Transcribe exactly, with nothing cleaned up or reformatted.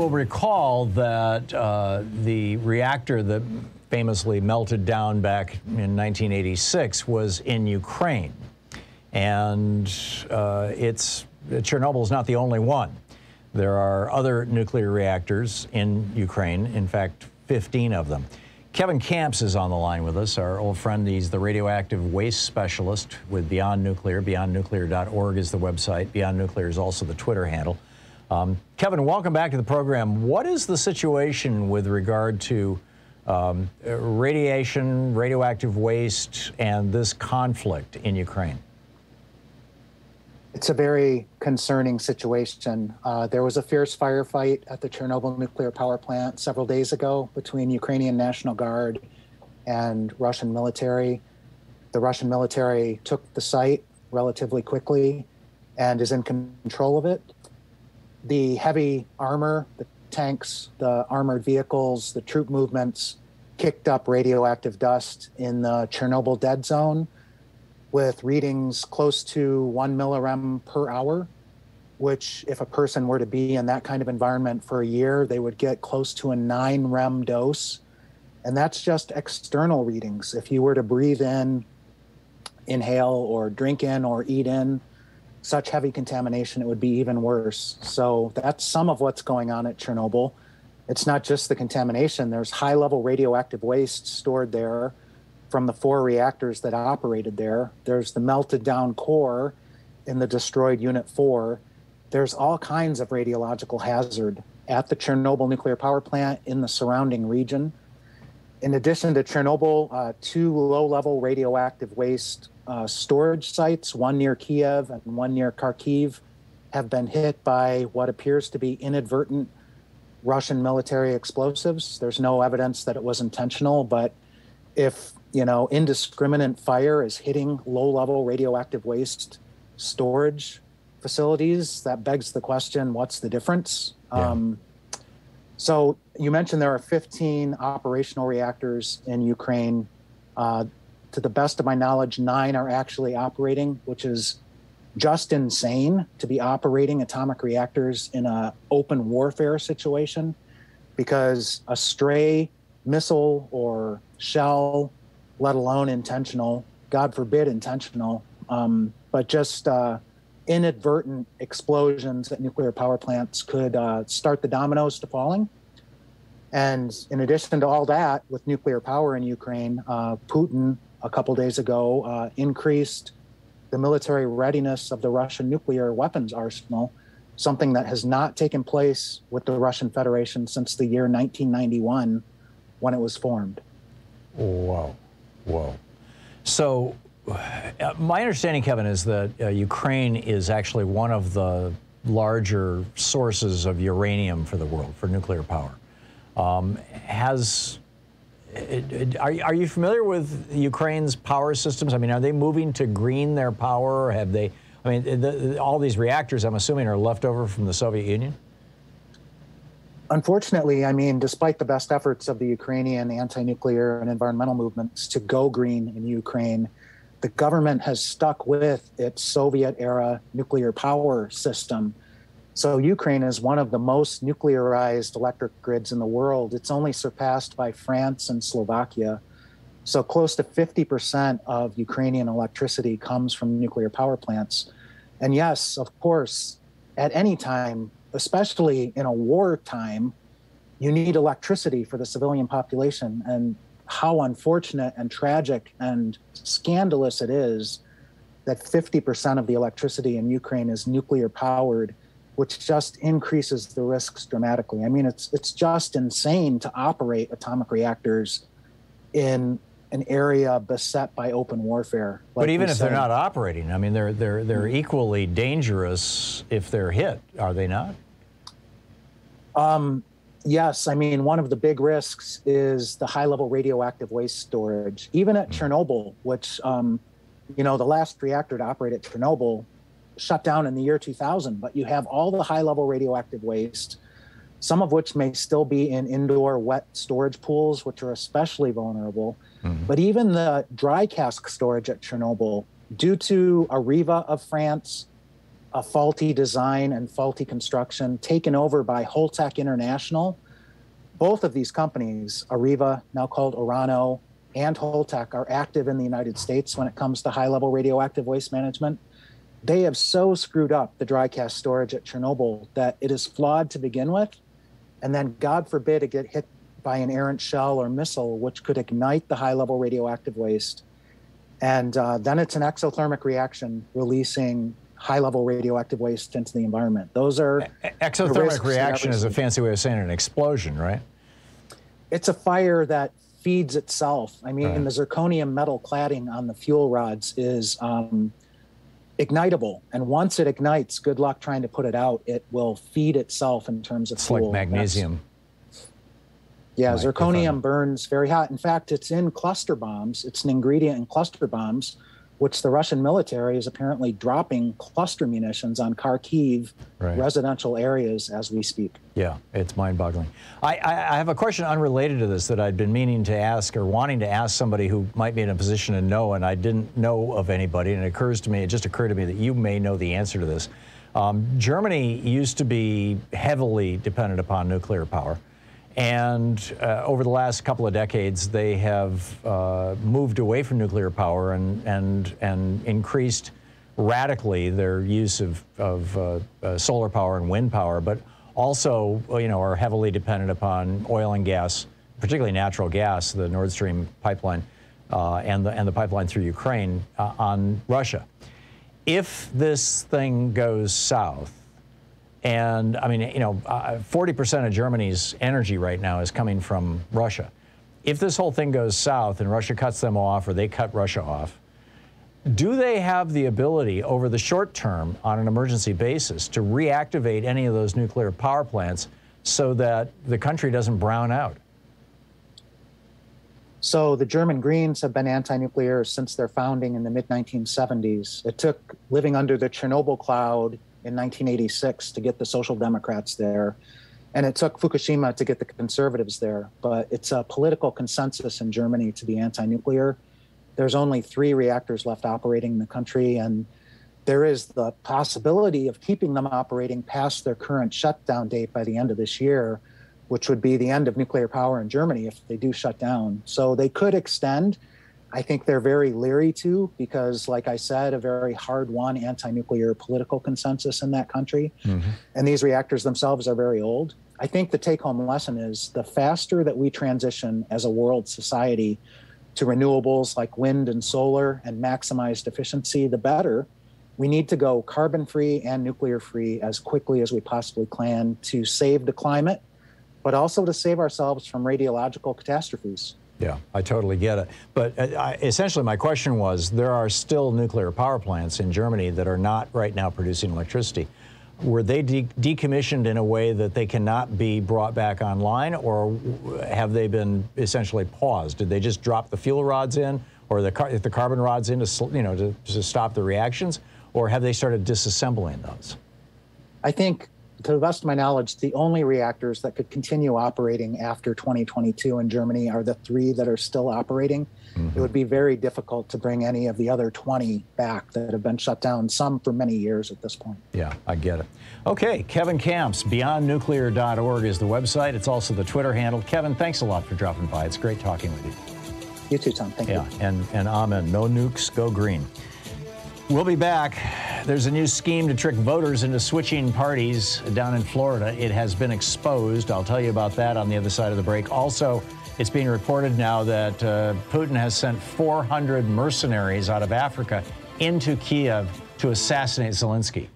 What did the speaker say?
You'll recall that uh, the reactor that famously melted down back in nineteen eighty-six was in Ukraine, and uh, it's Chernobyl is not the only one. There are other nuclear reactors in Ukraine, in fact fifteen of them. Kevin Kamps is on the line with us, our old friend. He's the radioactive waste specialist with Beyond Nuclear. beyond nuclear dot org is the website. Beyond Nuclear is also the Twitter handle. Um, Kevin, welcome back to the program. What is the situation with regard to um, radiation, radioactive waste, and this conflict in Ukraine? It's a very concerning situation. Uh, there was a fierce firefight at the Chernobyl nuclear power plant several days ago between Ukrainian National Guard and Russian military. The Russian military took the site relatively quickly and is in control of it. The heavy armor, the tanks, the armored vehicles, the troop movements kicked up radioactive dust in the Chernobyl dead zone with readings close to one millirem per hour, which if a person were to be in that kind of environment for a year, they would get close to a nine rem dose. And that's just external readings. If you were to breathe in, inhale, or drink in, or eat in such heavy contamination, it would be even worse. So that's some of what's going on at Chernobyl. It's not just the contamination. There's high-level radioactive waste stored there from the four reactors that operated there. There's the melted-down core in the destroyed Unit four. There's all kinds of radiological hazard at the Chernobyl nuclear power plant in the surrounding region. In addition to Chernobyl, uh, two low-level radioactive waste Uh, storage sites, one near Kiev and one near Kharkiv, have been hit by what appears to be inadvertent Russian military explosives. There's no evidence that it was intentional, but if, you know, indiscriminate fire is hitting low-level radioactive waste storage facilities, that begs the question, what's the difference? Yeah. Um, so you mentioned there are fifteen operational reactors in Ukraine. Uh, To the best of my knowledge, nine are actually operating, which is just insane to be operating atomic reactors in an open warfare situation, because a stray missile or shell, let alone intentional, God forbid intentional, um, but just uh, inadvertent explosions at nuclear power plants could uh, start the dominoes to falling. And in addition to all that, with nuclear power in Ukraine, uh, Putin, a couple days ago, uh, increased the military readiness of the Russian nuclear weapons arsenal, something that has not taken place with the Russian Federation since the year nineteen ninety-one, when it was formed. Whoa, whoa. So uh, my understanding, Kevin, is that uh, Ukraine is actually one of the larger sources of uranium for the world, for nuclear power. Um, has... Are, are you familiar with Ukraine's power systems? I mean, are they moving to green their power? Or have they, I mean, the, all these reactors, I'm assuming, are left over from the Soviet Union? Unfortunately, I mean, despite the best efforts of the Ukrainian anti-nuclear and environmental movements to go green in Ukraine, the government has stuck with its Soviet-era nuclear power system. So Ukraine is one of the most nuclearized electric grids in the world. It's only surpassed by France and Slovakia. So close to fifty percent of Ukrainian electricity comes from nuclear power plants. And yes, of course, at any time, especially in a wartime, you need electricity for the civilian population. And how unfortunate and tragic and scandalous it is that fifty percent of the electricity in Ukraine is nuclear powered, which just increases the risks dramatically. I mean, it's it's just insane to operate atomic reactors in an area beset by open warfare. Like but even if said. They're not operating, I mean, they're they're they're equally dangerous if they're hit, are they not? Um, yes, I mean, one of the big risks is the high-level radioactive waste storage. Even at Chernobyl, which um, you know, the last reactor to operate at Chernobyl shut down in the year two thousand, but you have all the high-level radioactive waste, some of which may still be in indoor wet storage pools, which are especially vulnerable. Mm-hmm. But even the dry cask storage at Chernobyl, due to Arriva of France, a faulty design and faulty construction taken over by Holtec International. Both of these companies, Arriva, now called Orano, and Holtec, are active in the United States when it comes to high-level radioactive waste management. They have so screwed up the dry cast storage at Chernobyl that it is flawed to begin with, and then, God forbid, it get hit by an errant shell or missile, which could ignite the high-level radioactive waste. And uh, then it's an exothermic reaction releasing high-level radioactive waste into the environment. Those are... Exothermic reaction is a fancy way of saying an explosion, right? It's a fire that feeds itself. I mean, right. The zirconium metal cladding on the fuel rods is um, ignitable. And once it ignites, good luck trying to put it out. It will feed itself in terms of it's fuel. It's like magnesium. That's, yeah, like zirconium burns very hot. In fact, it's in cluster bombs. It's an ingredient in cluster bombs, which the Russian military is apparently dropping cluster munitions on Kharkiv right. residential areas as we speak. Yeah, it's mind-boggling. I, I, I have a question unrelated to this that I'd been meaning to ask or wanting to ask somebody who might be in a position to know, and I didn't know of anybody, and it occurs to me, it just occurred to me that you may know the answer to this. Um, Germany used to be heavily dependent upon nuclear power. And uh, over the last couple of decades, they have uh, moved away from nuclear power and, and, and increased radically their use of, of uh, uh, solar power and wind power, but also, you know, are heavily dependent upon oil and gas, particularly natural gas, the Nord Stream pipeline uh, and, the, and the pipeline through Ukraine uh, on Russia. If this thing goes south, and, I mean, you know, forty percent of Germany's energy right now is coming from Russia. If this whole thing goes south and Russia cuts them off or they cut Russia off, do they have the ability over the short term on an emergency basis to reactivate any of those nuclear power plants so that the country doesn't brown out? So the German Greens have been anti-nuclear since their founding in the mid nineteen seventies. It took living under the Chernobyl cloud in nineteen eighty-six to get the Social Democrats there. And it took Fukushima to get the conservatives there, but it's a political consensus in Germany to be anti-nuclear. There's only three reactors left operating in the country, and there is the possibility of keeping them operating past their current shutdown date by the end of this year, which would be the end of nuclear power in Germany if they do shut down. So they could extend. I think they're very leery too, because like I said, a very hard-won anti-nuclear political consensus in that country. Mm-hmm. And these reactors themselves are very old. I think the take-home lesson is the faster that we transition as a world society to renewables like wind and solar and maximized efficiency, the better. We need to go carbon-free and nuclear-free as quickly as we possibly can to save the climate, but also to save ourselves from radiological catastrophes. Yeah, I totally get it. But uh, I, essentially my question was, there are still nuclear power plants in Germany that are not right now producing electricity. Were they de decommissioned in a way that they cannot be brought back online, or have they been essentially paused? Did they just drop the fuel rods in, or the, car the carbon rods in to, you know, to, to stop the reactions, or have they started disassembling those? I think, to the best of my knowledge, the only reactors that could continue operating after twenty twenty-two in Germany are the three that are still operating. Mm-hmm. It would be very difficult to bring any of the other twenty back that have been shut down, some for many years at this point. Yeah, I get it. Okay, Kevin Kamps, beyond nuclear dot org is the website. It's also the Twitter handle. Kevin, thanks a lot for dropping by. It's great talking with you. You too, Tom. Thank yeah, you. Yeah, and, and amen. No nukes, go green. We'll be back. There's a new scheme to trick voters into switching parties down in Florida. It has been exposed. I'll tell you about that on the other side of the break. Also, it's being reported now that uh, Putin has sent four hundred mercenaries out of Africa into Kiev to assassinate Zelensky.